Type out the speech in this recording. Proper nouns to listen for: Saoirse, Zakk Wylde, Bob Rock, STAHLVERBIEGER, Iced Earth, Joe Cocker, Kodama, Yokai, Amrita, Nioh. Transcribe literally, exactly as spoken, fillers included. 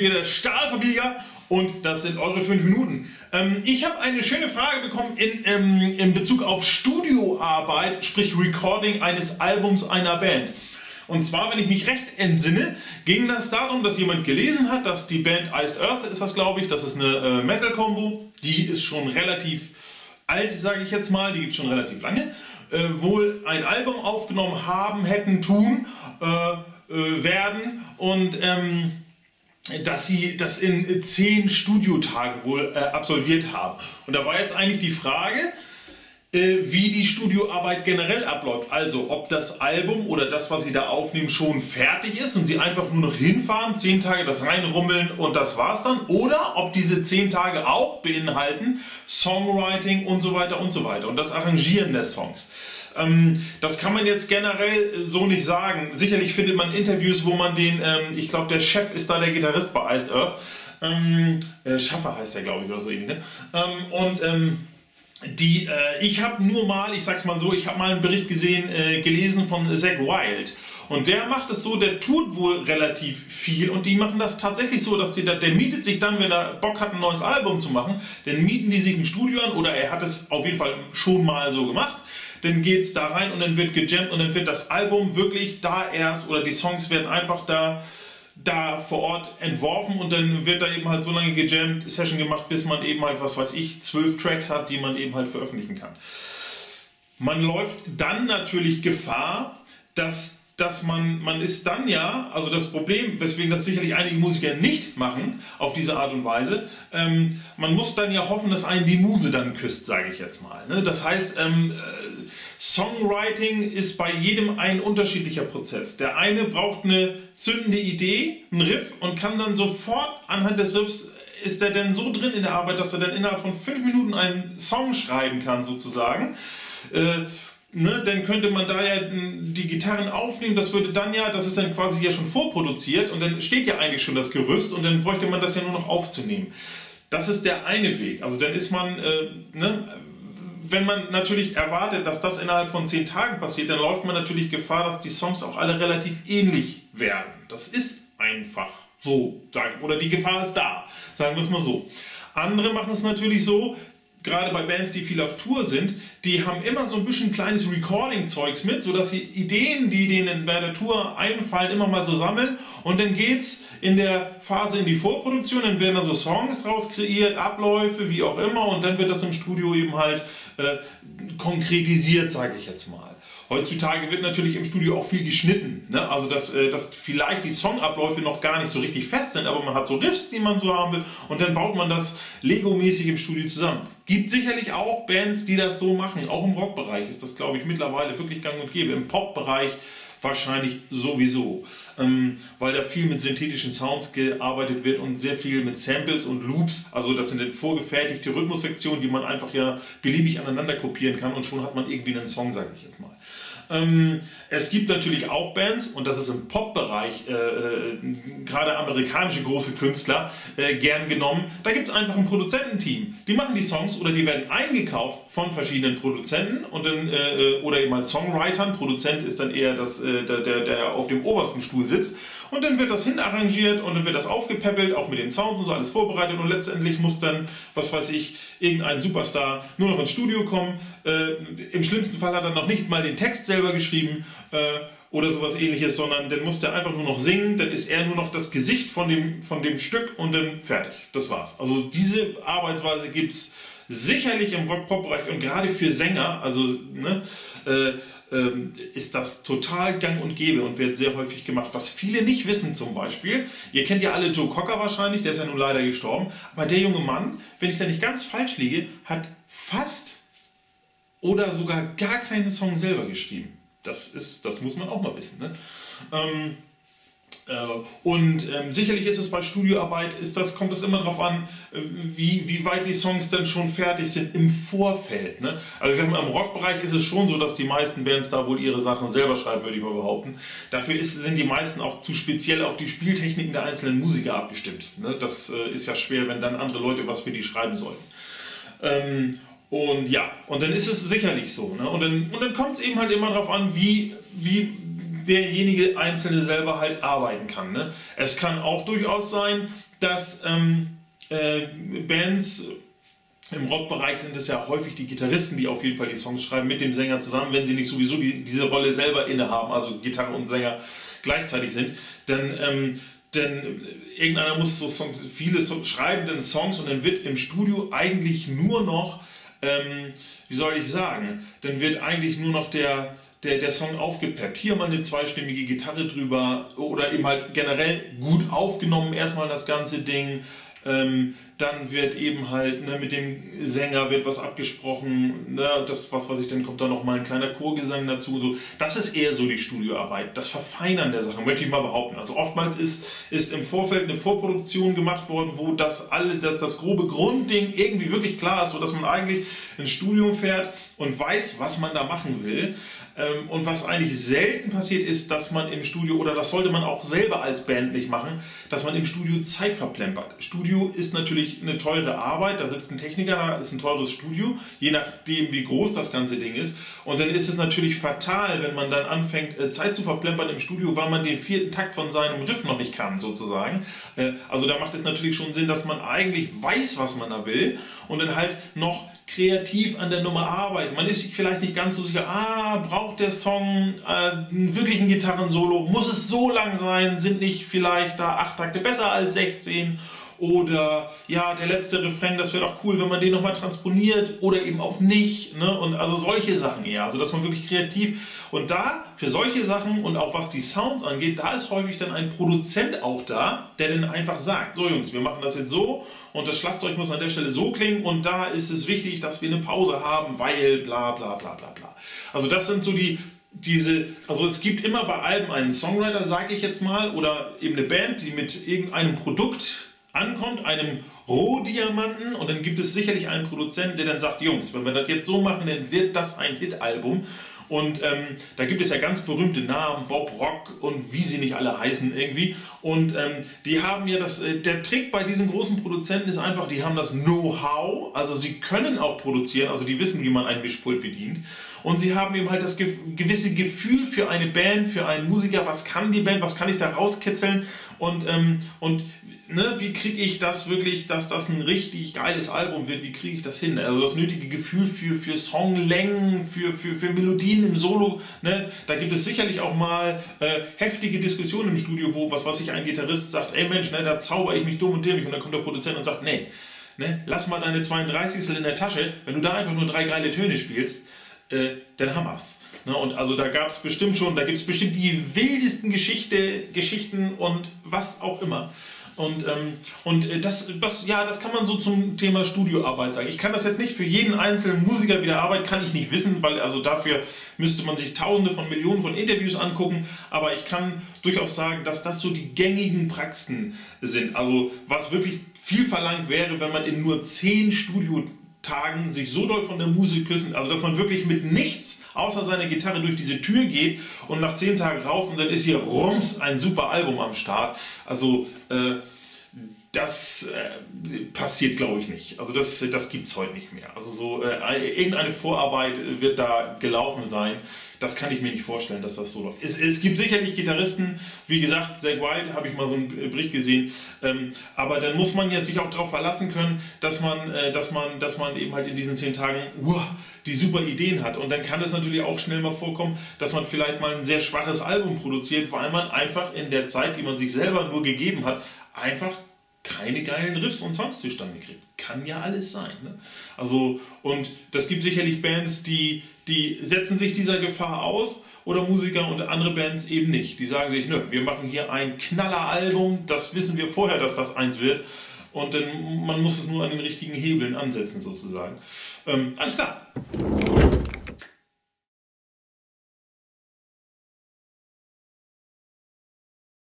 hier wieder Stahlverbieger und das sind eure fünf Minuten. Ähm, ich habe eine schöne Frage bekommen in, ähm, in Bezug auf Studioarbeit, sprich Recording eines Albums einer Band. Und zwar, wenn ich mich recht entsinne, ging das darum, dass jemand gelesen hat, dass die Band Iced Earth ist das, glaube ich, das ist eine äh, Metal-Kombo, die ist schon relativ alt, sage ich jetzt mal, die gibt es schon relativ lange, äh, wohl ein Album aufgenommen haben, hätten, tun, äh, äh, werden und ähm, dass sie das in zehn Studiotagen wohl äh, absolviert haben. Und da war jetzt eigentlich die Frage, wie die Studioarbeit generell abläuft, also ob das Album oder das, was sie da aufnehmen, schon fertig ist und sie einfach nur noch hinfahren, zehn Tage das reinrummeln und das war's dann, oder ob diese zehn Tage auch beinhalten Songwriting und so weiter und so weiter und das Arrangieren der Songs. Ähm, das kann man jetzt generell so nicht sagen. Sicherlich findet man Interviews, wo man den, ähm, ich glaube, der Chef ist da der Gitarrist bei Iced Earth, ähm, äh, Schaffer heißt der, glaube ich, oder so ähnlich. Ne? Ähm, und ähm, Die, äh, ich habe nur mal, ich sag's mal so, ich habe mal einen Bericht gesehen, äh, gelesen von Zakk Wylde. Und der macht es so, der tut wohl relativ viel und die machen das tatsächlich so, dass die, der, der mietet sich dann, wenn er Bock hat, ein neues Album zu machen, dann mieten die sich ein Studio an oder er hat es auf jeden Fall schon mal so gemacht, dann geht's da rein und dann wird gejammt und dann wird das Album wirklich da erst oder die Songs werden einfach da da vor Ort entworfen und dann wird da eben halt so lange gejammt, Session gemacht, bis man eben halt, was weiß ich, zwölf Tracks hat, die man eben halt veröffentlichen kann. Man läuft dann natürlich Gefahr, dass, dass man, man ist dann ja, also das Problem, weswegen das sicherlich einige Musiker nicht machen, auf diese Art und Weise, ähm, man muss dann ja hoffen, dass einen die Muse dann küsst, sage ich jetzt mal. Ne? Das heißt, ähm, Songwriting ist bei jedem ein unterschiedlicher Prozess. Der eine braucht eine zündende Idee, einen Riff und kann dann sofort anhand des Riffs, ist er denn so drin in der Arbeit, dass er dann innerhalb von fünf Minuten einen Song schreiben kann sozusagen. Äh, ne, dann könnte man da ja die Gitarren aufnehmen, das würde dann ja, das ist dann quasi ja schon vorproduziert und dann steht ja eigentlich schon das Gerüst und dann bräuchte man das ja nur noch aufzunehmen. Das ist der eine Weg, also dann ist man, äh, ne, wenn man natürlich erwartet, dass das innerhalb von zehn Tagen passiert, dann läuft man natürlich Gefahr, dass die Songs auch alle relativ ähnlich werden. Das ist einfach so, sagen, oder die Gefahr ist da, sagen wir es mal so. Andere machen es natürlich so, gerade bei Bands, die viel auf Tour sind, die haben immer so ein bisschen kleines Recording-Zeugs mit, sodass sie Ideen, die denen bei der Tour einfallen, immer mal so sammeln und dann geht's in der Phase in die Vorproduktion, dann werden da so Songs draus kreiert, Abläufe, wie auch immer und dann wird das im Studio eben halt äh, konkretisiert, sage ich jetzt mal. Heutzutage wird natürlich im Studio auch viel geschnitten, ne? Also dass, äh, dass vielleicht die Songabläufe noch gar nicht so richtig fest sind, aber man hat so Riffs, die man so haben will und dann baut man das Lego-mäßig im Studio zusammen. Gibt sicherlich auch Bands, die das so machen, auch im Rockbereich ist das, glaube ich, mittlerweile wirklich gang und gäbe, im Pop-Bereich wahrscheinlich sowieso, ähm, weil da viel mit synthetischen Sounds gearbeitet wird und sehr viel mit Samples und Loops, also das sind vorgefertigte Rhythmussektionen, die man einfach ja beliebig aneinander kopieren kann und schon hat man irgendwie einen Song, sage ich jetzt mal. Ähm, es gibt natürlich auch Bands, und das ist im Pop-Bereich, äh, gerade amerikanische große Künstler, äh, gern genommen, da gibt es einfach ein Produzententeam, die machen die Songs oder die werden eingekauft von verschiedenen Produzenten und dann, äh, oder eben als Songwritern, Produzent ist dann eher das, äh, der, der, der auf dem obersten Stuhl sitzt und dann wird das hinarrangiert und dann wird das aufgepäppelt, auch mit den Sounds und so alles vorbereitet und letztendlich muss dann, was weiß ich, irgendein Superstar nur noch ins Studio kommen, äh, im schlimmsten Fall hat er noch nicht mal den Text selbst selber geschrieben äh, oder sowas ähnliches, sondern dann muss der einfach nur noch singen, dann ist er nur noch das Gesicht von dem, von dem Stück und dann fertig. Das war's. Also diese Arbeitsweise gibt es sicherlich im Rock-Pop-Bereich und gerade für Sänger, also ne, äh, äh, ist das total gang und gäbe und wird sehr häufig gemacht. Was viele nicht wissen zum Beispiel, ihr kennt ja alle Joe Cocker wahrscheinlich, der ist ja nun leider gestorben, aber der junge Mann, wenn ich da nicht ganz falsch liege, hat fast oder sogar gar keinen Song selber geschrieben. Das, ist, das muss man auch mal wissen. Ne? Ähm, äh, und ähm, sicherlich ist es bei Studioarbeit, ist das, kommt es immer darauf an, wie, wie weit die Songs dann schon fertig sind im Vorfeld. Ne? Also ich sag mal, im Rockbereich ist es schon so, dass die meisten Bands da wohl ihre Sachen selber schreiben, würde ich mal behaupten. Dafür ist, sind die meisten auch zu speziell auf die Spieltechniken der einzelnen Musiker abgestimmt. Ne? Das äh, ist ja schwer, wenn dann andere Leute was für die schreiben sollten. Ähm, Und ja, und dann ist es sicherlich so. Ne? Und dann, und dann kommt es eben halt immer darauf an, wie, wie derjenige Einzelne selber halt arbeiten kann. Ne? Es kann auch durchaus sein, dass ähm, äh, Bands, im Rockbereich sind es ja häufig die Gitarristen, die auf jeden Fall die Songs schreiben, mit dem Sänger zusammen, wenn sie nicht sowieso die, diese Rolle selber innehaben, also Gitarre und Sänger gleichzeitig sind, dann ähm, denn irgendeiner muss so Songs, viele so schreibenden Songs, und dann wird im Studio eigentlich nur noch, ähm, wie soll ich sagen, dann wird eigentlich nur noch der, der, der Song aufgepeppt. Hier mal eine zweistimmige Gitarre drüber oder eben halt generell gut aufgenommen erstmal das ganze Ding. Ähm, dann wird eben halt ne, mit dem Sänger wird was abgesprochen, ne, das was was ich dann kommt da noch mal ein kleiner Chorgesang dazu. So. Das ist eher so die Studioarbeit, das Verfeinern der Sachen, möchte ich mal behaupten. Also oftmals ist, ist im Vorfeld eine Vorproduktion gemacht worden, wo das alle das, das grobe Grundding irgendwie wirklich klar ist, sodass man eigentlich ins Studio fährt und weiß, was man da machen will. Ähm, und was eigentlich selten passiert ist, dass man im Studio, oder das sollte man auch selber als Band nicht machen, dass man im Studio Zeit verplempert. Studio ist natürlich eine teure Arbeit, da sitzt ein Techniker, da ist ein teures Studio, je nachdem wie groß das ganze Ding ist, und dann ist es natürlich fatal, wenn man dann anfängt Zeit zu verplempern im Studio, weil man den vierten Takt von seinem Riff noch nicht kann sozusagen. Also da macht es natürlich schon Sinn, dass man eigentlich weiß, was man da will, und dann halt noch kreativ an der Nummer arbeiten. Man ist sich vielleicht nicht ganz so sicher, ah, braucht der Song äh, wirklich ein Gitarrensolo, muss es so lang sein, sind nicht vielleicht da acht Takte besser als sechzehn? Oder ja, der letzte Refrain, das wäre doch cool, wenn man den nochmal transponiert oder eben auch nicht. Ne? Und also solche Sachen eher, also dass man wirklich kreativ, und da für solche Sachen und auch was die Sounds angeht, da ist häufig dann ein Produzent auch da, der dann einfach sagt, so Jungs, wir machen das jetzt so und das Schlagzeug muss an der Stelle so klingen und da ist es wichtig, dass wir eine Pause haben, weil bla bla bla bla bla. Also das sind so die... Diese, also es gibt immer bei Alben einen Songwriter, sage ich jetzt mal, oder eben eine Band, die mit irgendeinem Produkt ankommt, einem Rohdiamanten, und dann gibt es sicherlich einen Produzenten, der dann sagt, Jungs, wenn wir das jetzt so machen, dann wird das ein Hit-Album. Und ähm, da gibt es ja ganz berühmte Namen, Bob Rock und wie sie nicht alle heißen irgendwie. Und ähm, die haben ja das, äh, der Trick bei diesen großen Produzenten ist einfach, die haben das Know-how, also sie können auch produzieren, also die wissen, wie man ein Mischpult bedient. Und sie haben eben halt das ge gewisse Gefühl für eine Band, für einen Musiker, was kann die Band, was kann ich da rauskitzeln, und, ähm, und ne, wie kriege ich das wirklich, dass das ein richtig geiles Album wird, wie kriege ich das hin? Also das nötige Gefühl für, für Songlängen, für, für, für Melodien im Solo, ne? Da gibt es sicherlich auch mal äh, heftige Diskussionen im Studio, wo was, was ich ein Gitarrist sagt, ey Mensch, ne, da zauber ich mich dumm und dämlich, und dann kommt der Produzent und sagt, nee, ne, lass mal deine zweiunddreißigstel in der Tasche, wenn du da einfach nur drei geile Töne spielst, äh, dann hammer's. Ne, und also da gab es bestimmt schon, da gibt es bestimmt die wildesten Geschichte, Geschichten und was auch immer. Und, ähm, und das, das, ja, das kann man so zum Thema Studioarbeit sagen. Ich kann das jetzt nicht für jeden einzelnen Musiker wieder arbeiten, kann ich nicht wissen, weil also dafür müsste man sich Tausende von Millionen von Interviews angucken. Aber ich kann durchaus sagen, dass das so die gängigen Praxen sind. Also was wirklich viel verlangt wäre, wenn man in nur zehn Studiotagen sich so doll von der Musik küssen, also dass man wirklich mit nichts außer seiner Gitarre durch diese Tür geht und nach zehn Tagen raus und dann ist hier rums ein super Album am Start. Also äh, das äh, passiert, glaube ich, nicht. Also das, das gibt es heute nicht mehr. Also so äh, irgendeine Vorarbeit wird da gelaufen sein. Das kann ich mir nicht vorstellen, dass das so läuft. Es, es gibt sicherlich Gitarristen, wie gesagt, Zakk Wylde, habe ich mal so einen Bericht gesehen. Ähm, aber dann muss man jetzt sich auch darauf verlassen können, dass man, äh, dass man, dass man eben halt in diesen zehn Tagen uh, die super Ideen hat. Und dann kann es natürlich auch schnell mal vorkommen, dass man vielleicht mal ein sehr schwaches Album produziert, weil man einfach in der Zeit, die man sich selber nur gegeben hat, einfach keine geilen Riffs und Songs zustande kriegt. Kann ja alles sein. Ne? Also, und das gibt sicherlich Bands, die, die setzen sich dieser Gefahr aus, oder Musiker, und andere Bands eben nicht. Die sagen sich, nö, wir machen hier ein Knalleralbum, das wissen wir vorher, dass das eins wird, und dann, man muss es nur an den richtigen Hebeln ansetzen sozusagen. Ähm, alles klar!